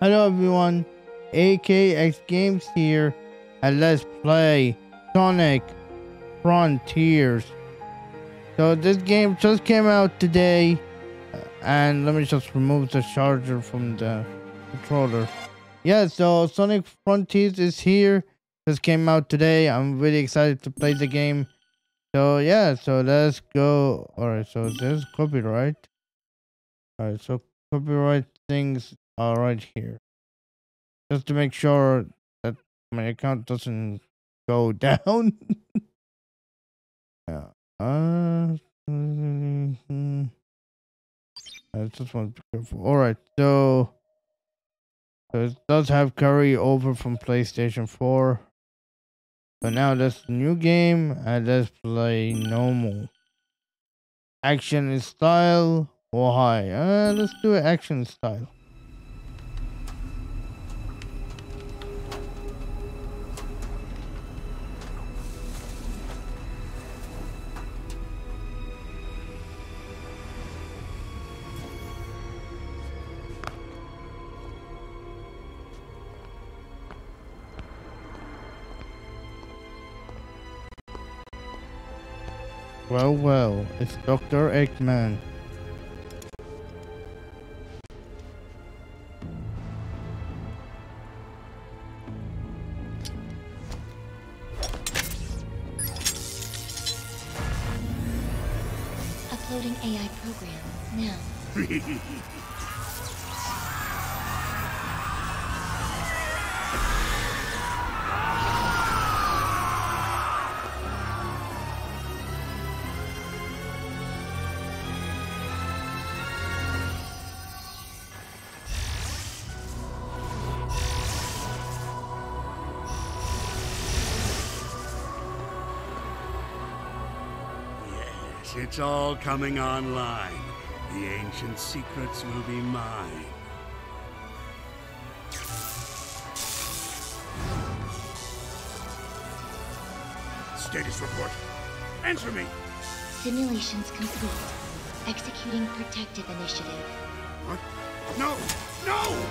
Hello everyone, AKX Games here, and let's play Sonic Frontiers. So this game just came out today, and let me just remove the charger from the controller. Yeah, so Sonic Frontiers is here. This came out today. I'm really excited to play the game. So yeah, so let's go. Alright, so there's copyright. Alright, so copyright things are right here, just to make sure that my account doesn't go down. Yeah. I just want to be careful. All right, so it does have carryover from PlayStation 4. But now that's the new game, and let's play normal. Action style or high? Let's do it action style. Well, well, it's Dr. Eggman. Uploading AI program now. It's all coming online. The ancient secrets will be mine. Status report. Answer me. Simulations complete. Executing protective initiative. What? No! No!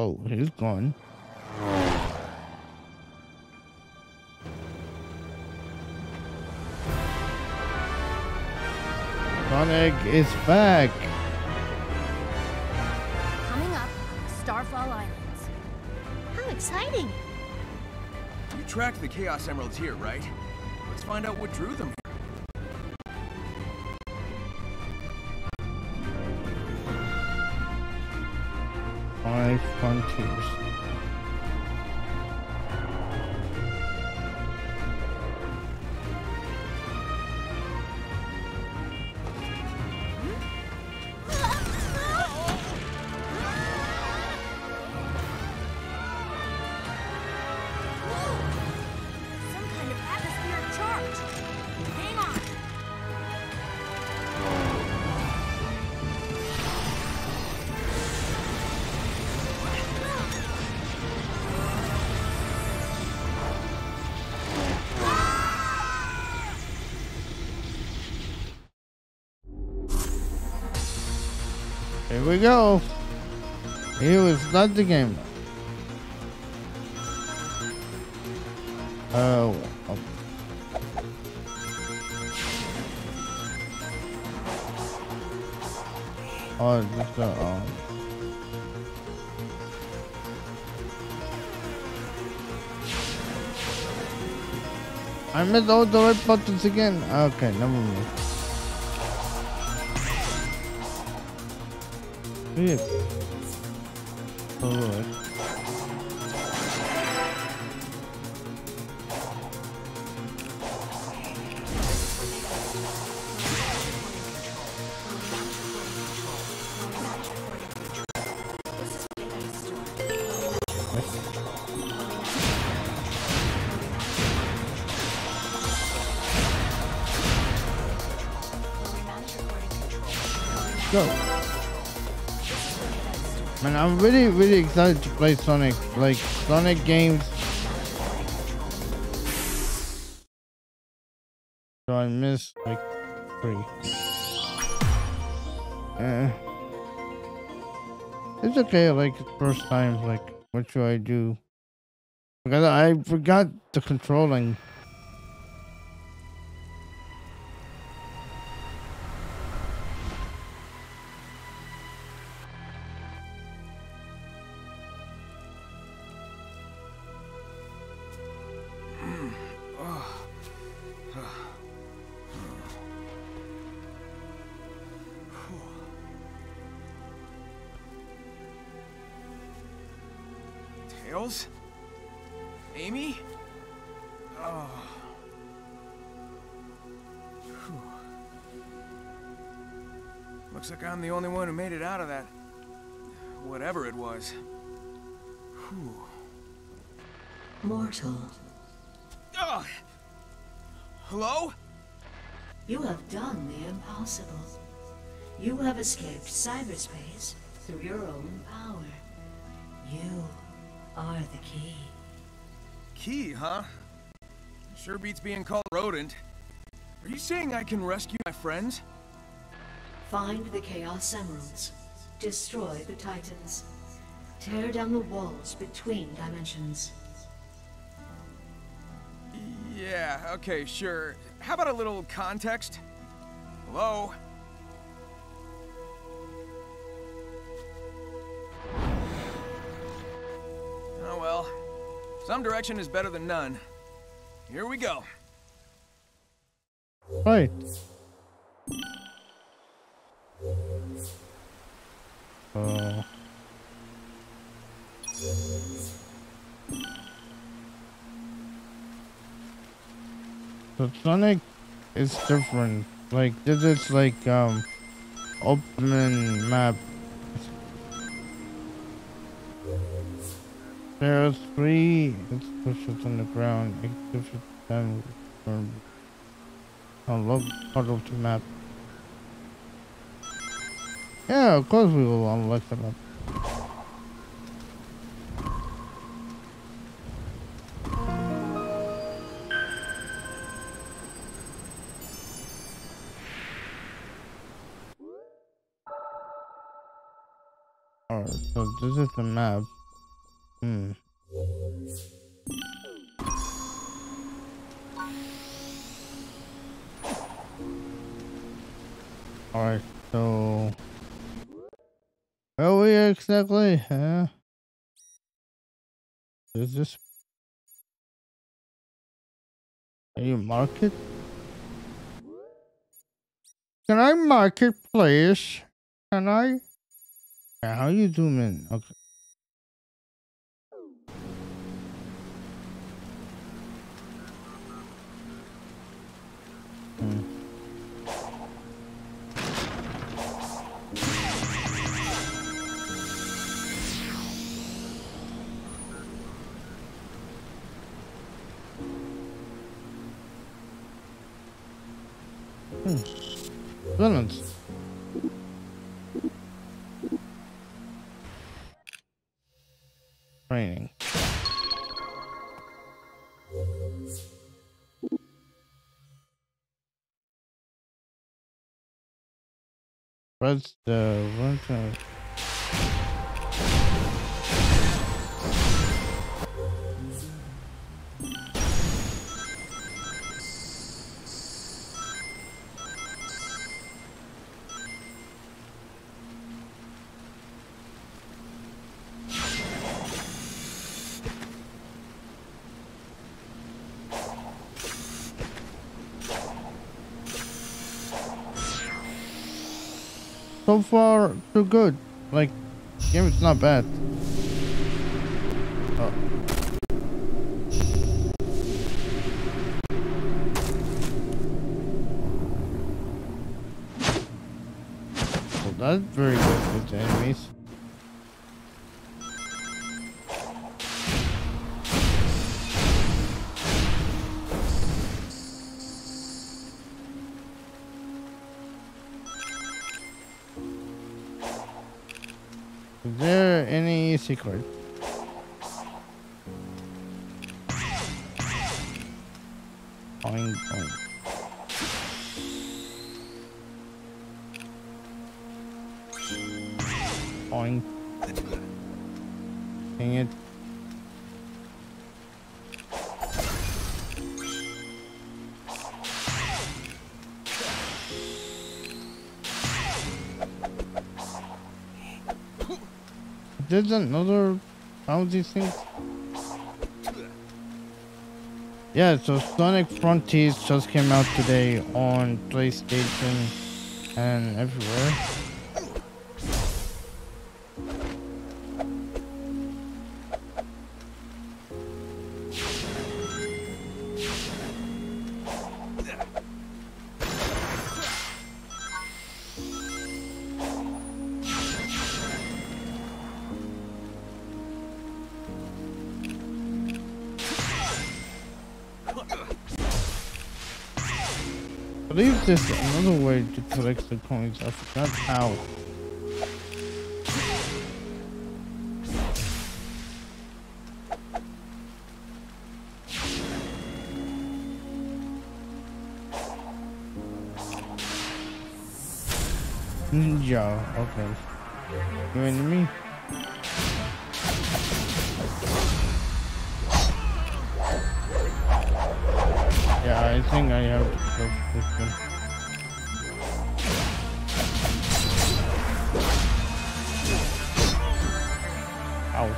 Oh, he's gone. Sonic is back. Coming up, Starfall Islands. How exciting! You tracked the Chaos Emeralds here, right? Let's find out what drew them. Frontiers. Here we go. Here we start the game. Oh. Oh, just the I missed all the right buttons again. Okay, never mind. Alright. Go. Man, I'm really excited to play Sonic, like Sonic games. So I missed like three. It's okay, like first time, like what should I do? Because I forgot the controlling. Amy? Oh. Whew. Looks like I'm the only one who made it out of that. Whatever it was. Whew. Mortal. Oh. Hello? You have done the impossible. You have escaped cyberspace through your own power. You are the key. Key, huh? Sure beats being called rodent. Are you saying I can rescue my friends? Find the Chaos Emeralds. Destroy the Titans. Tear down the walls between dimensions. Yeah, okay, sure. How about a little context? Hello? Oh well. Some direction is better than none. Here we go. Right. The Sonic is different. Like this is like open map. There are three explosives on the ground. Explosives down from a local part of the map. Yeah, of course we will unlock the map. Alright, so this is the map. Alright, so where are we exactly? Huh? Is this? Are you market? Can I market, please? Can I? How you doing? Okay. Villains. Training. What's the one time? So far, too good. Like, game is not bad. Oh. Well, that's very good with the enemies. Secret. Boing, boing. flying. Dang it. There's another one of these things. Yeah, so Sonic Frontiers just came out today on PlayStation and everywhere. I believe there's another way to collect the coins. I forgot how. Ninja, okay. You into me? Yeah, I think I have to go for this one. Ow.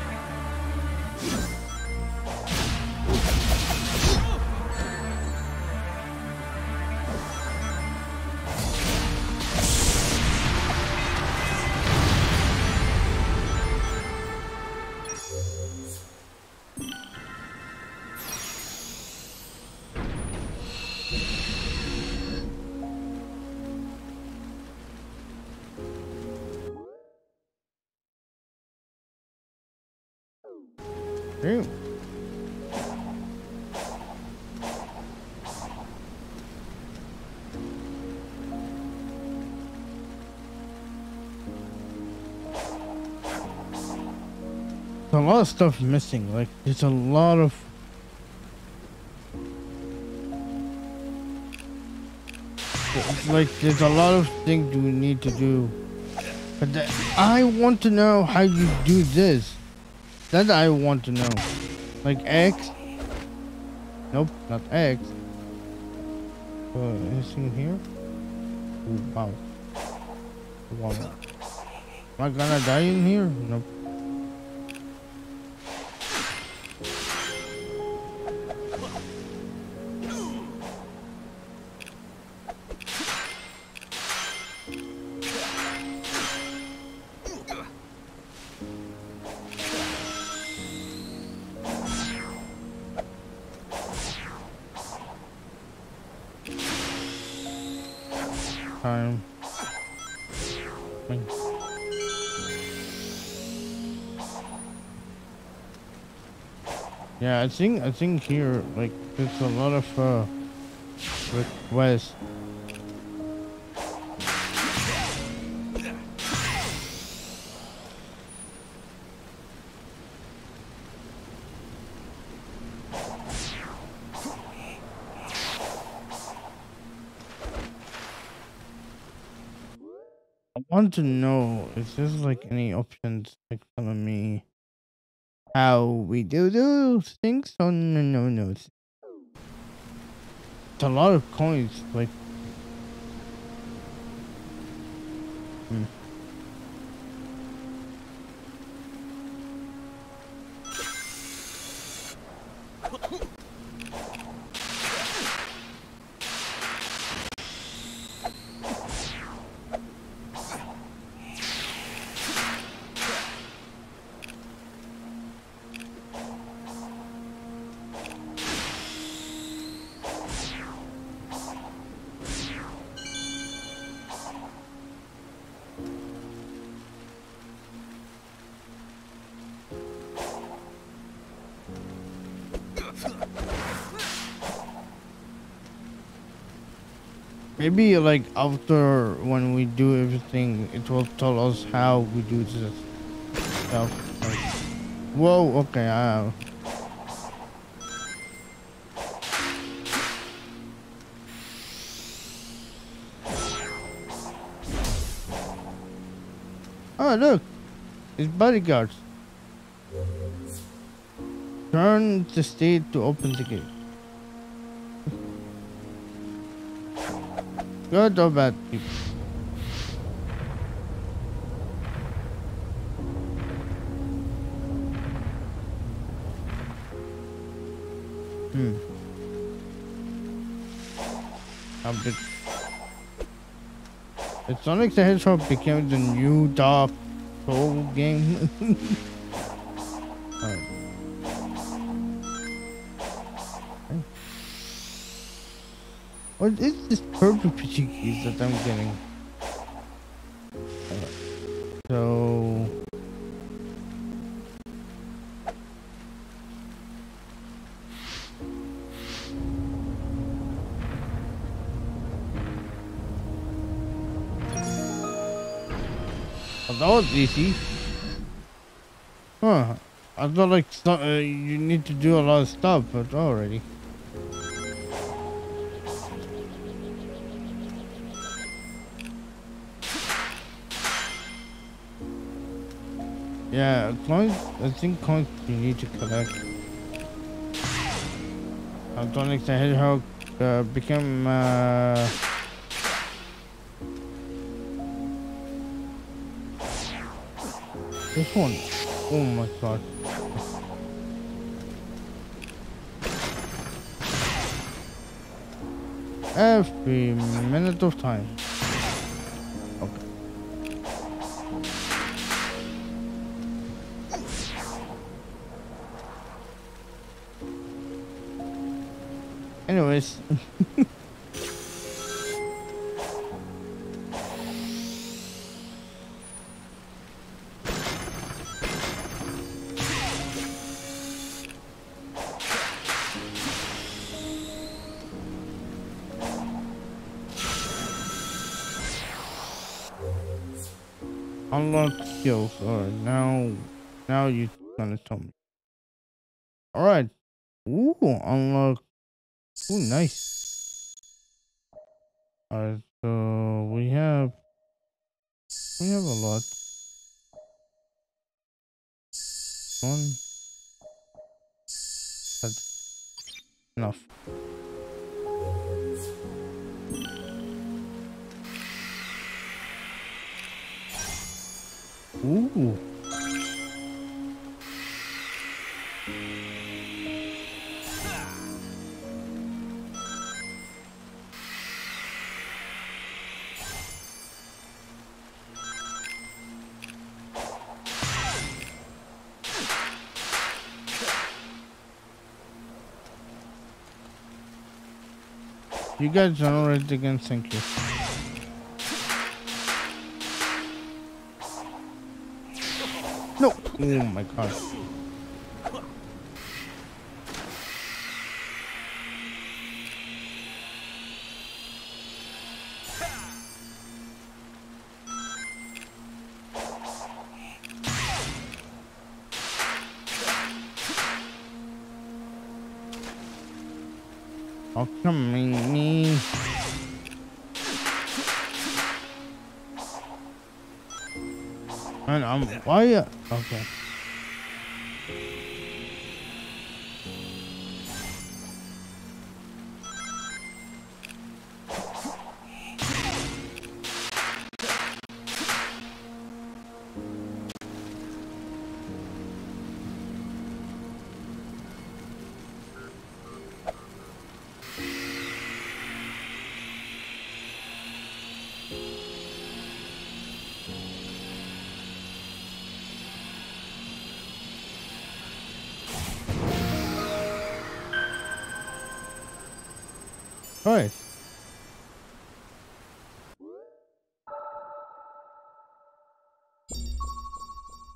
Damn. There's a lot of stuff missing, like there's a lot of things you need to do, but I want to know how you do this. That I want to know. Like X? Nope, not X. Anything here? Ooh, wow. Wow. Am I gonna die in here? Nope. Time. Thanks. Yeah, I think here like there's a lot of requests. I want to know if there's like any options like telling me how we do those things. Oh no. It's a lot of coins, like maybe like after when we do everything, it will tell us how we do this stuff. Like, whoa, okay, oh look, His bodyguards. Turn the state to open the gate. Good or bad people? But Sonic the Hedgehog became the new Dark Soul game. Right. Okay. What is this purple pachiki that I'm getting? Right. So that was easy. Huh. I thought like you need to do a lot of stuff, but alrighty. Yeah, coins, I think coins you need to collect. Sonic the Hedgehog became this one. Oh my god. Every minute of time. Okay. Anyways. Unlock skills. Alright, now you're gonna tell me. Alright. Ooh, unlock. Ooh, nice. Alright, so we have a lot. One. That's enough. Ooh. You guys are already again, thank you. No! Oh my god. Oh, come on, me. And I'm why? Okay. Alright.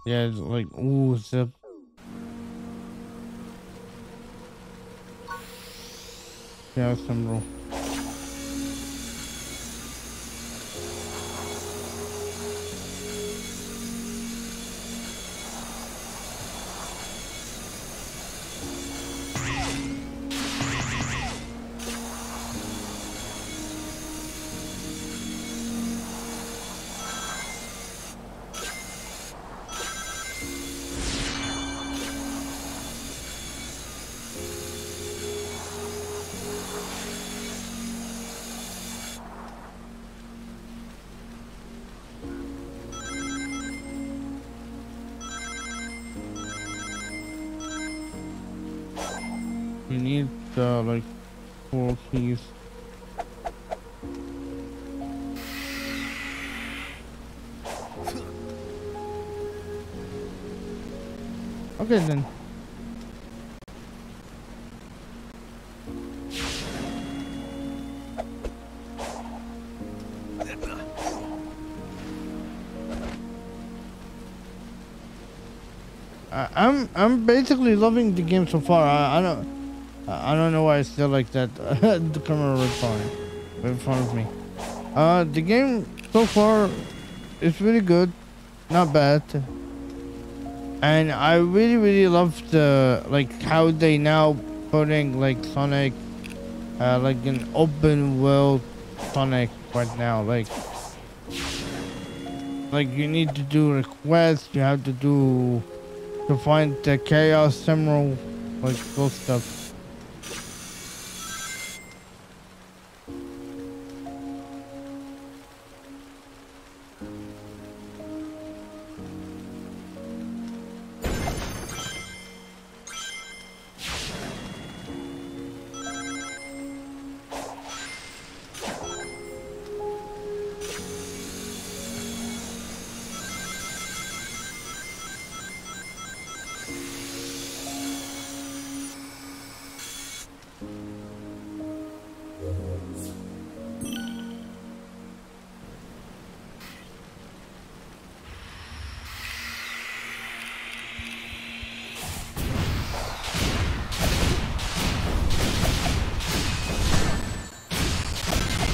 Yeah, it's like, ooh, zip. Chaos Emerald. like 4 keys. Okay then. I'm basically loving the game so far. I don't know why it's still like that. The camera right in front of me. The game so far is really good, not bad. And I really love the how they now putting Sonic, like an open world Sonic right now. Like you need to do requests. You have to do. To find the Chaos Emerald, cool stuff.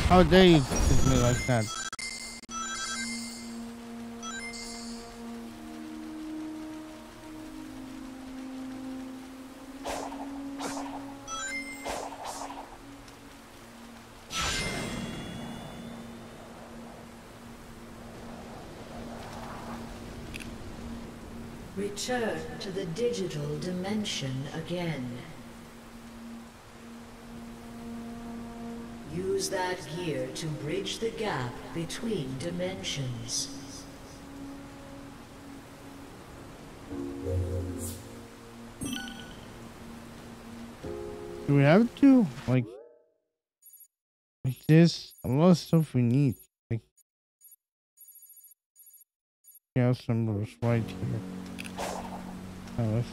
How dare you hit me like that? Return to the digital dimension again. Use that gear to bridge the gap between dimensions. Do we have to like this? A lot of stuff we need. Yeah, some little right here. Oh,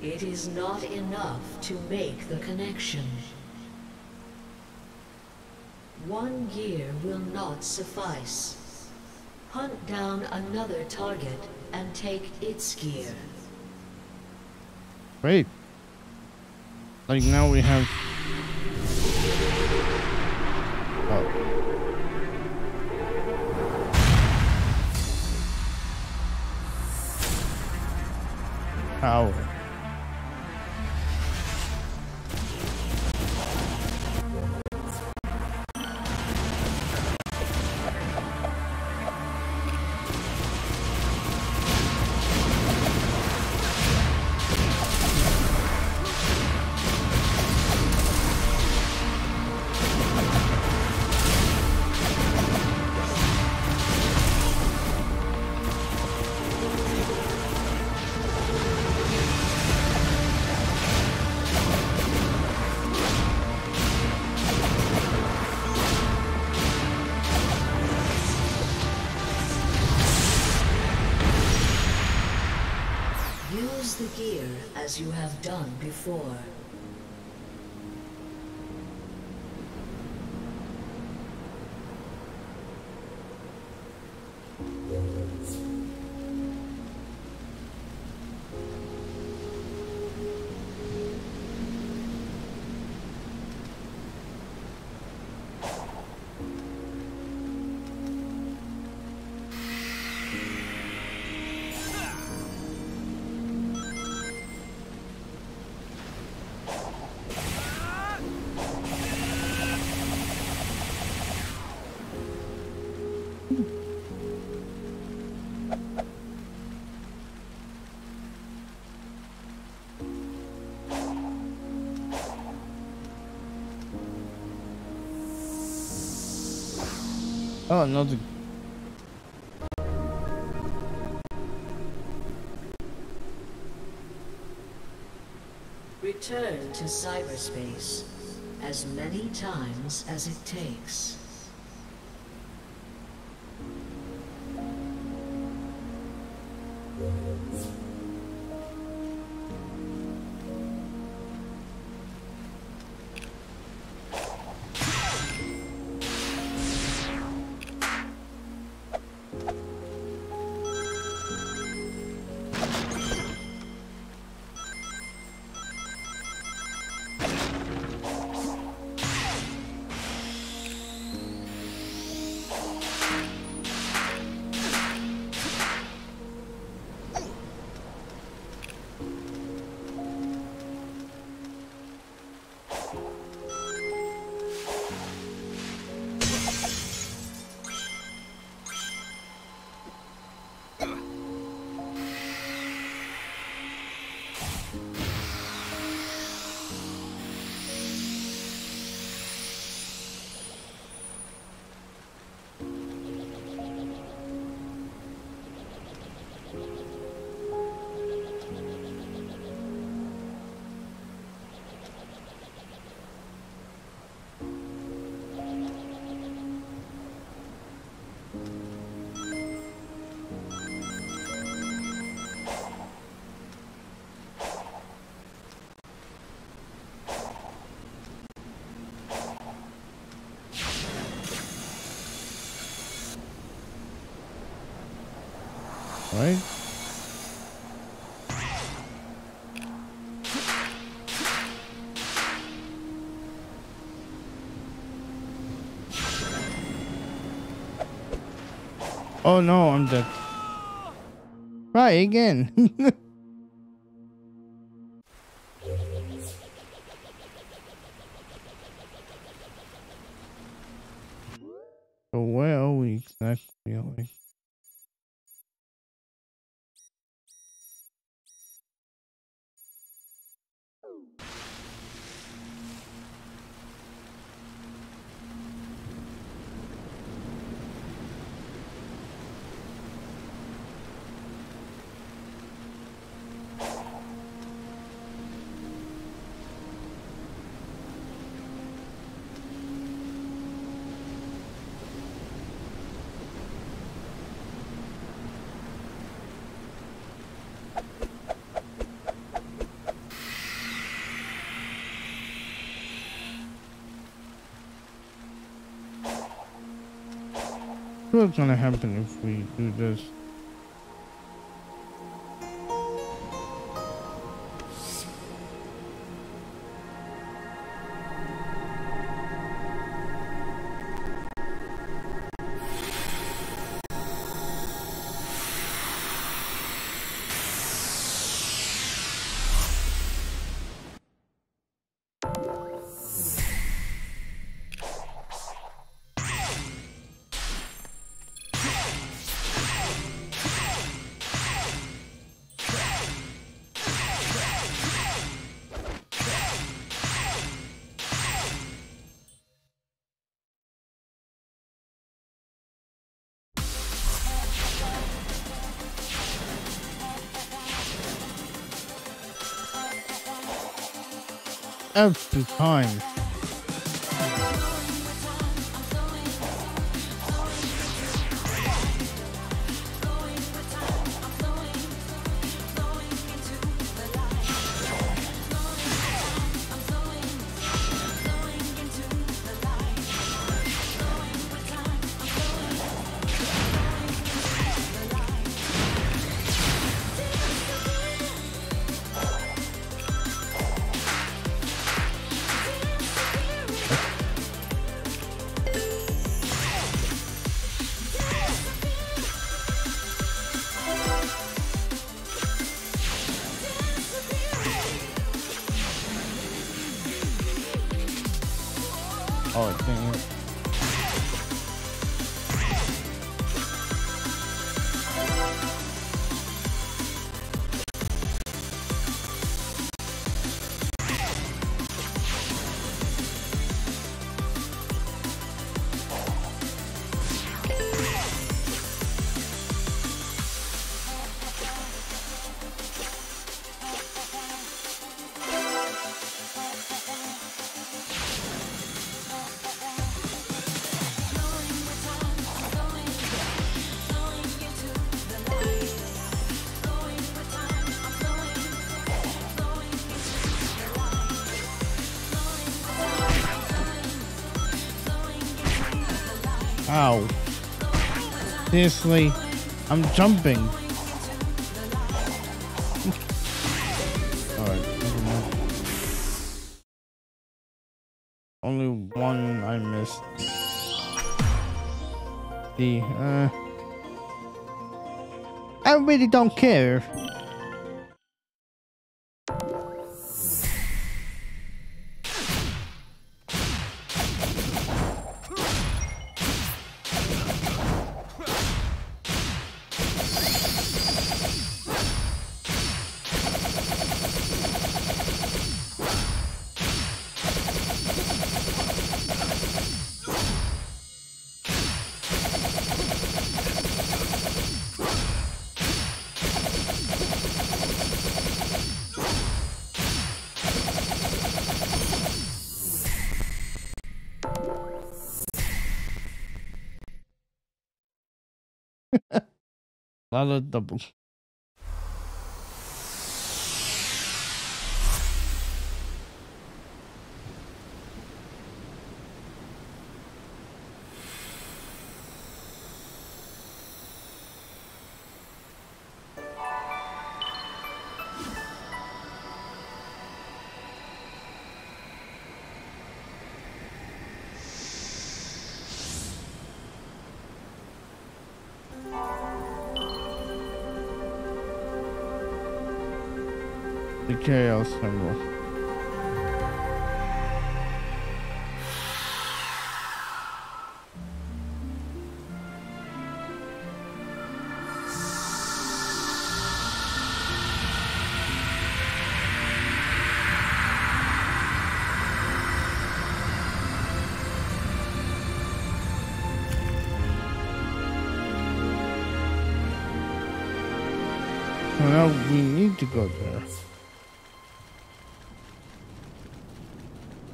it is not enough to make the connection. One gear will not suffice. Hunt down another target and take its gear. Great. Now we have... Oh. Power. As you have done before. Oh, another. Return to cyberspace as many times as it takes. Right? Oh no, I'm dead. Try again. So where are we exactly going? What's gonna happen if we do this? Every time. Ow. Seriously, I'm jumping. Alright, never mind. Only one I missed. The, I really don't care. A lot of double. The Chaos Emeralds. Well, now we need to go there.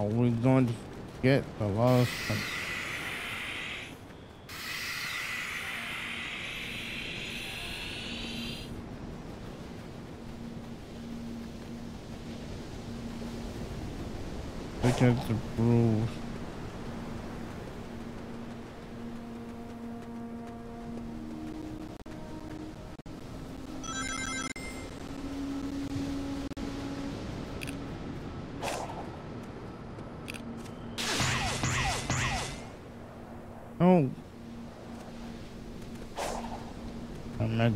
We're going to get a lot of stuff. Look at the rules.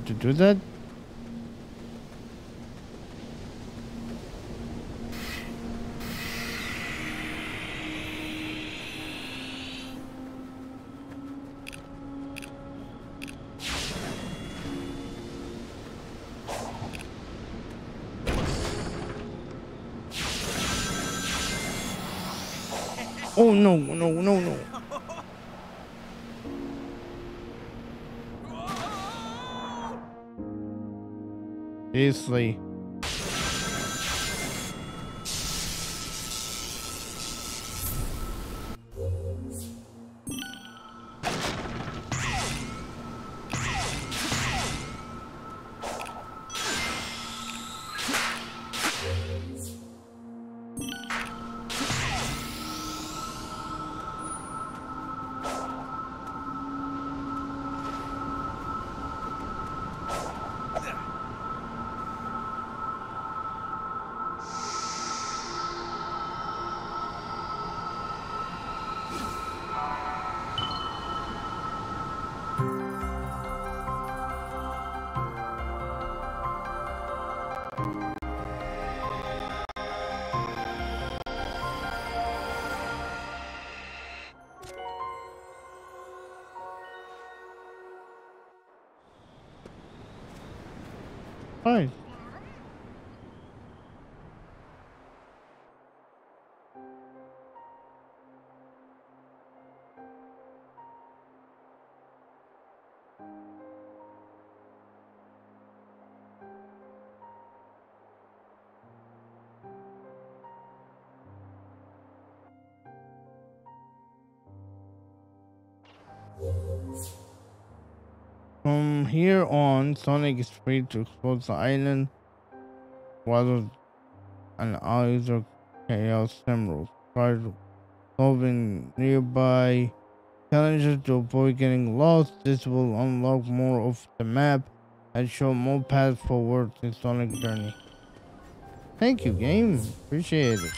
To do that. Oh no, no, no, no. Seriously. Hi. From here on, Sonic is free to explore the island while an eyes of Chaos Emeralds. Try solving nearby challenges to avoid getting lost. This will unlock more of the map and show more paths forward in Sonic Journey. Thank you, game. Appreciate it.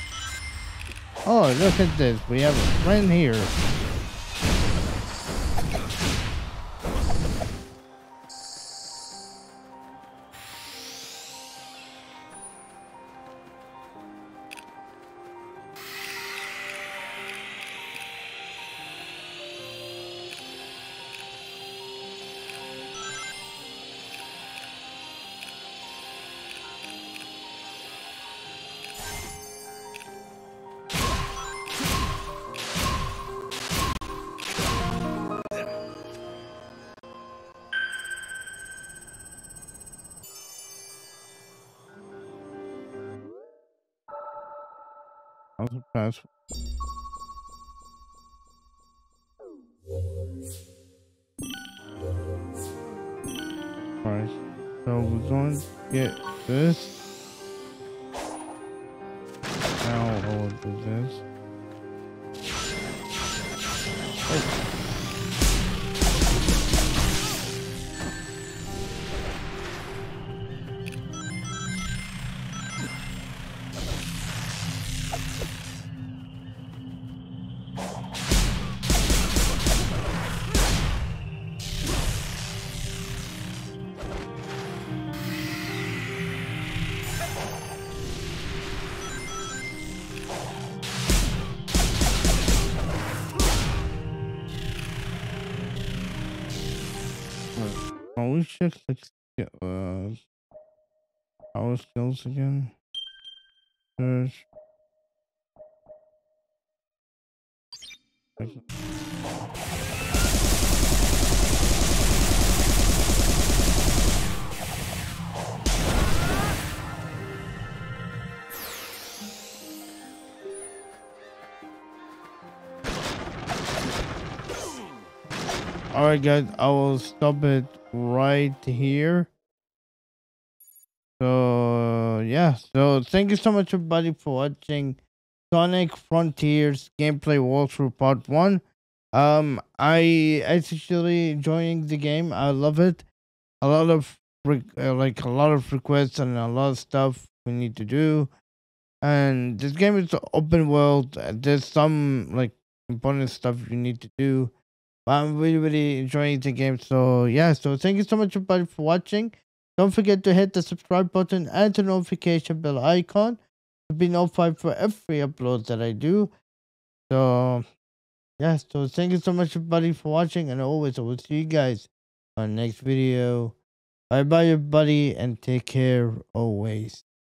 Oh, look at this. We have a friend here. Alright, so we're going to get this. Now I'll do this. Oh. Power skills again. Search. All right, guys, I will stop it right here. So yeah, so thank you so much everybody for watching Sonic Frontiers gameplay walkthrough part 1. I actually enjoying the game. I love it. A lot of requests and a lot of stuff we need to do, and this game is an open world. There's some like important stuff you need to do. I'm really enjoying the game. So yeah, so thank you so much everybody for watching. Don't forget to hit the subscribe button and the notification bell icon to be notified for every upload that I do. So yeah, so thank you so much everybody for watching, and always I will see you guys on the next video. Bye bye everybody, and take care always.